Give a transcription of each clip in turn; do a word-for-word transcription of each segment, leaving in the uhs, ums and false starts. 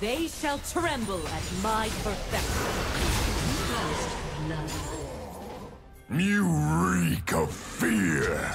They shall tremble at my perfection. You reek of fear!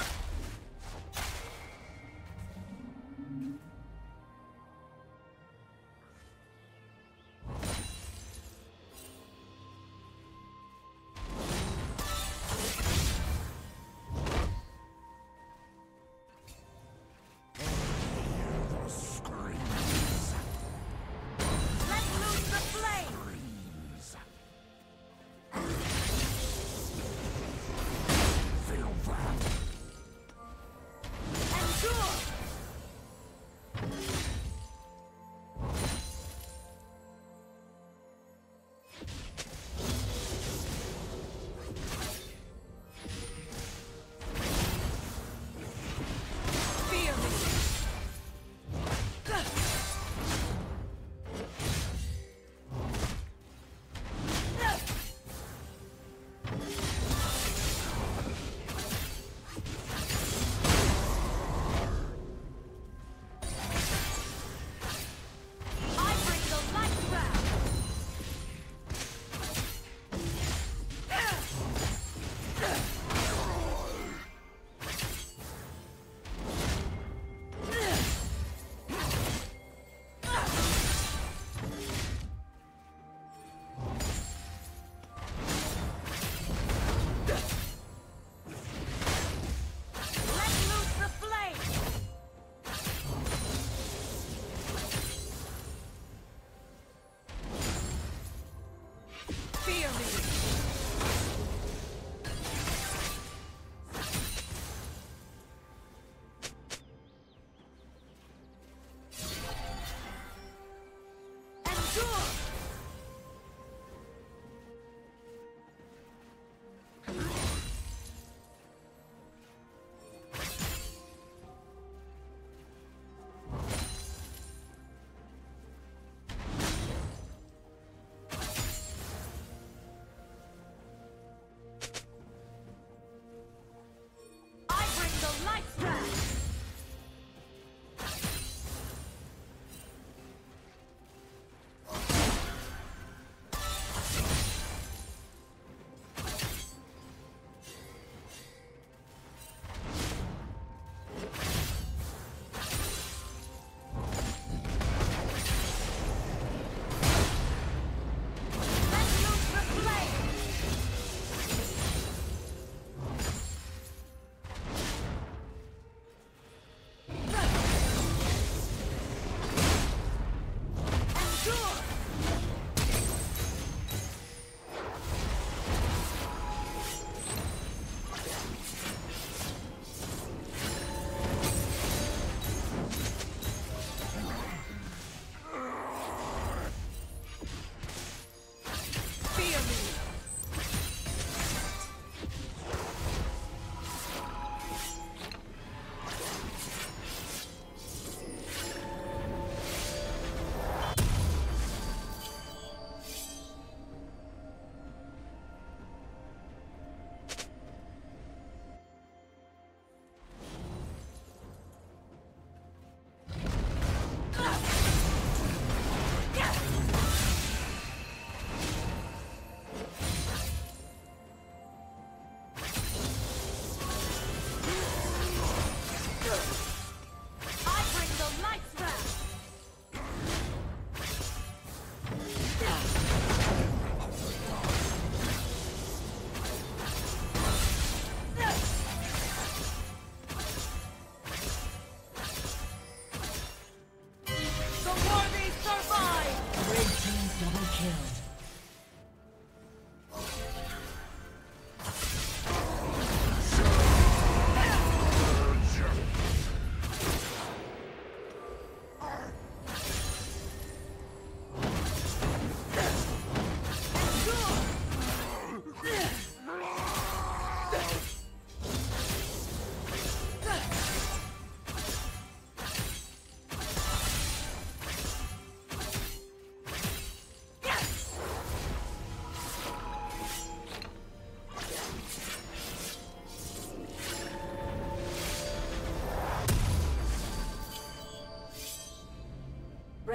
Yes!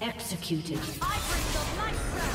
Executed. I bring the light round.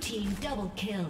Team double kill.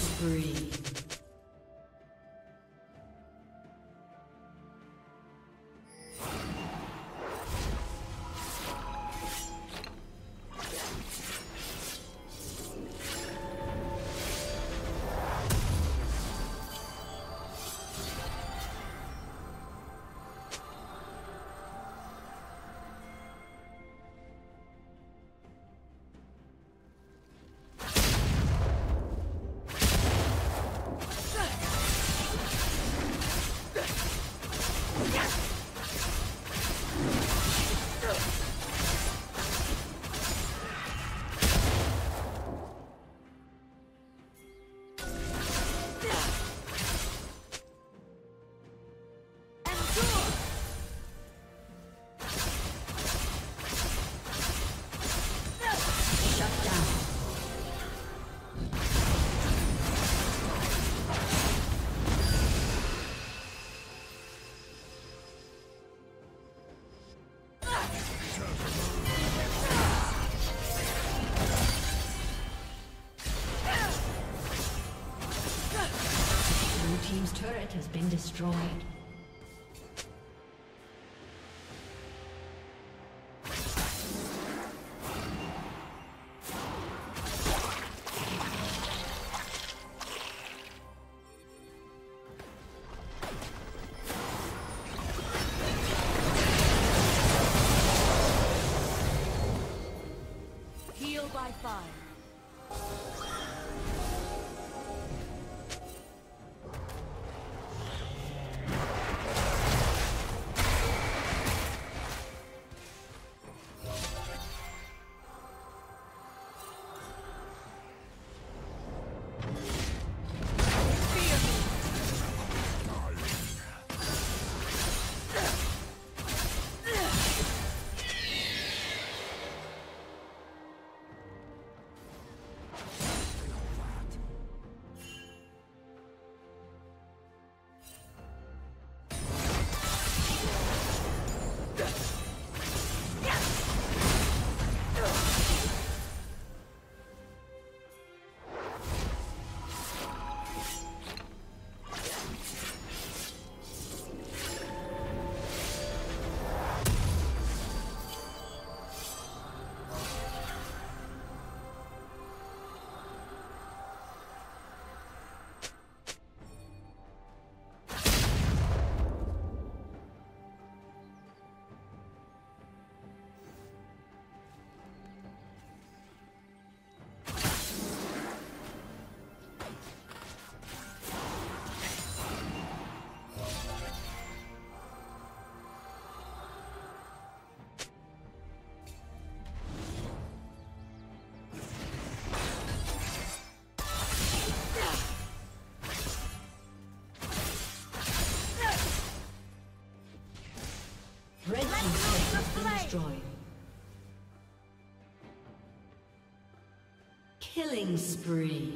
Spree. Has been destroyed. Heal by fire. destroyed. Killing spree.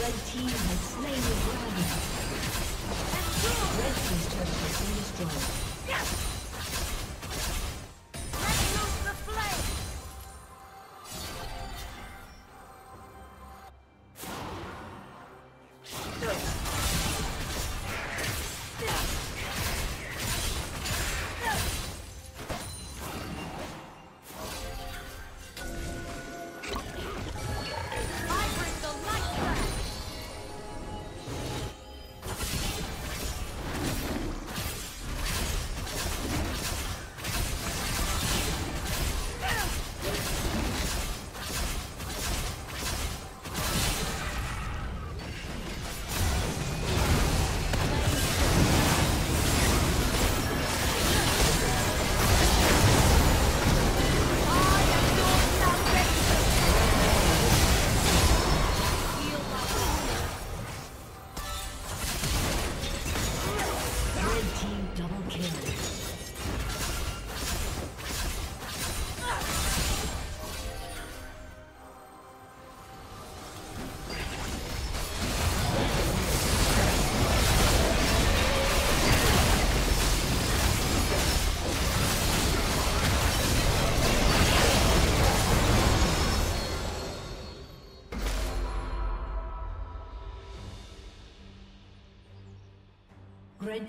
Red team has slain the dragon. Red team's turret has been destroyed. Red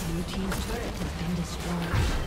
Blue team's turret has been destroyed.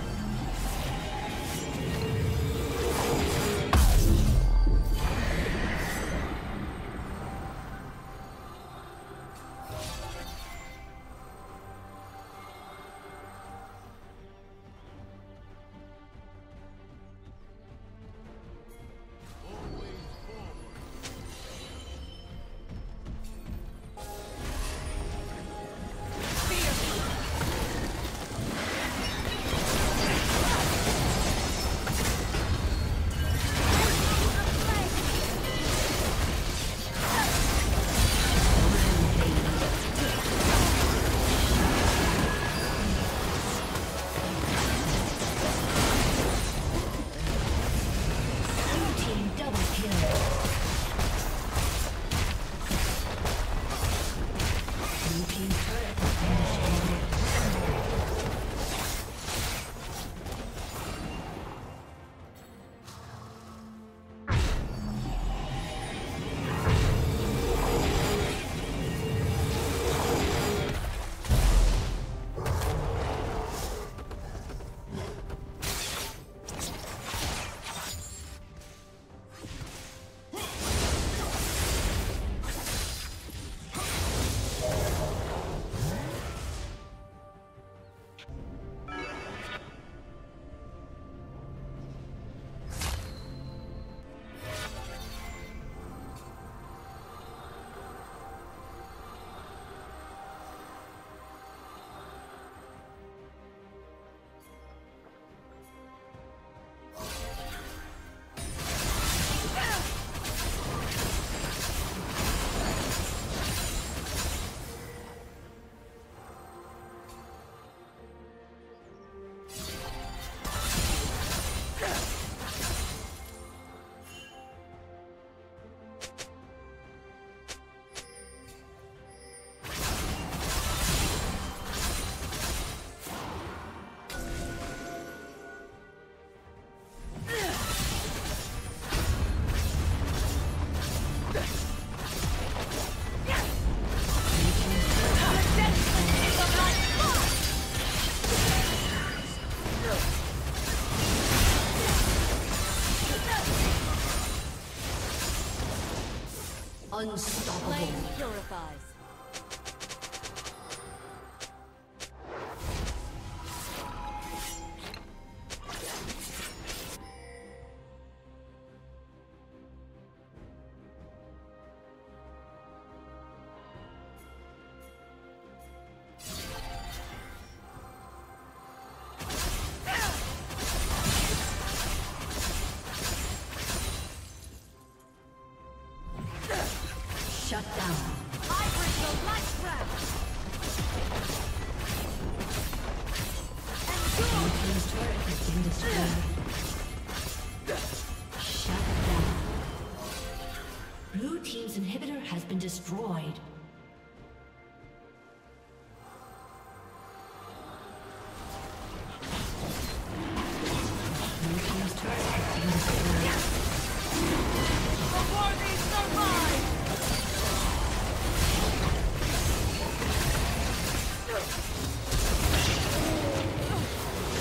Unstoppable. Flame purifies. Shut down. I bring the light round. And go! Your team's turret has been destroyed. Shut down. Blue team's inhibitor has been destroyed. Blue team's turret has been destroyed. The warriors survive!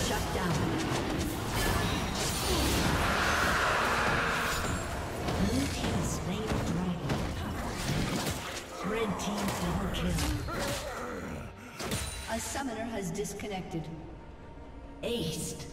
Shut down. Blue team slain the dragon. Red team double kill. A summoner has disconnected. Aced.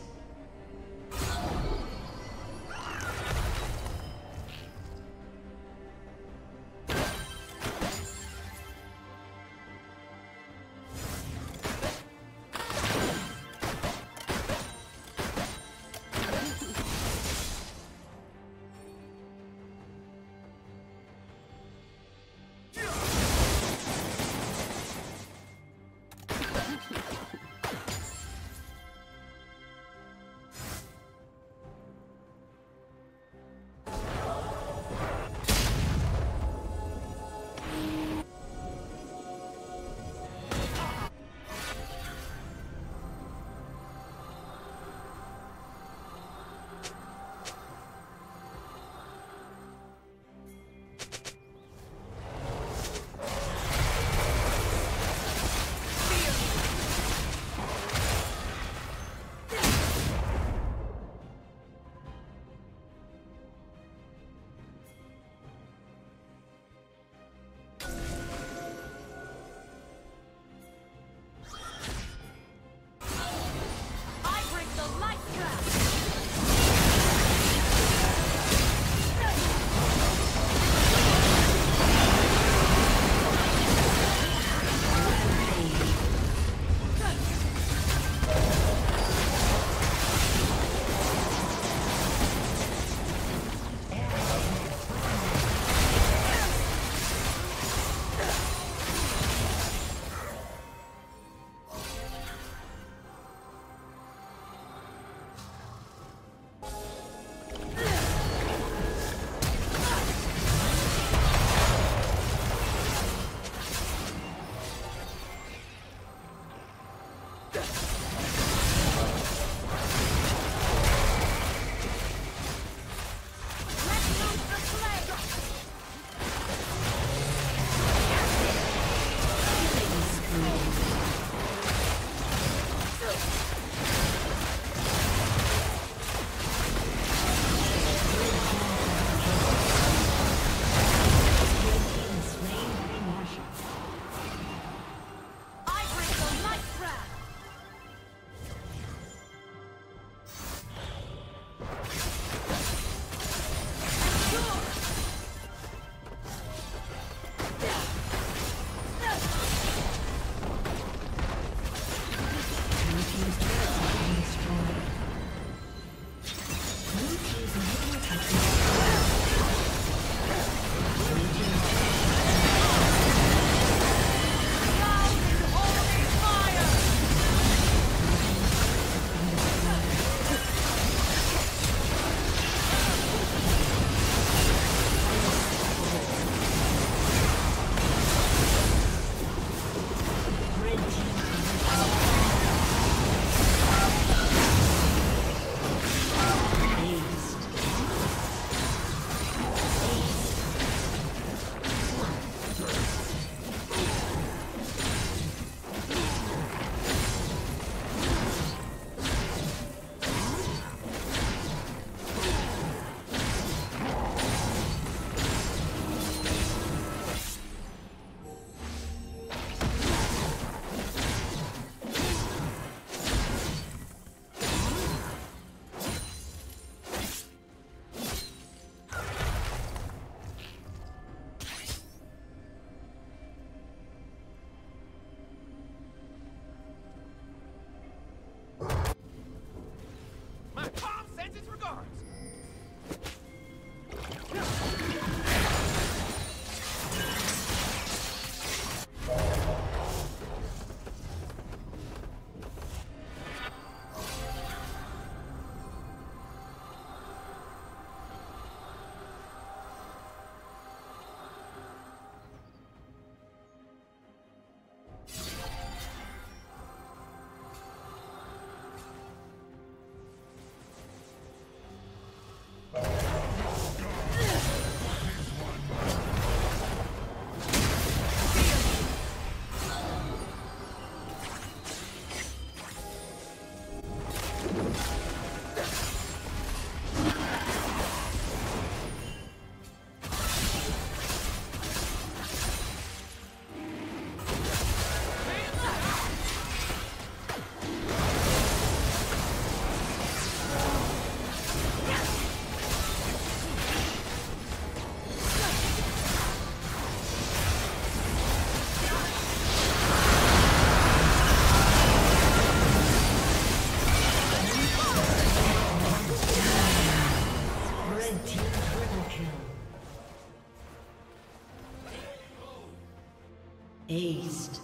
Aced.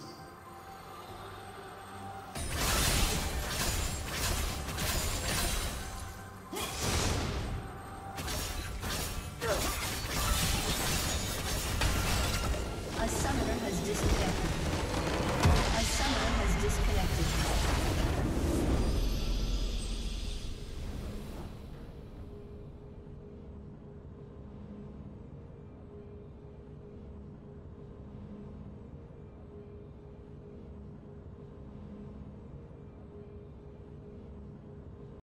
A summoner has disconnected. A summoner has disconnected.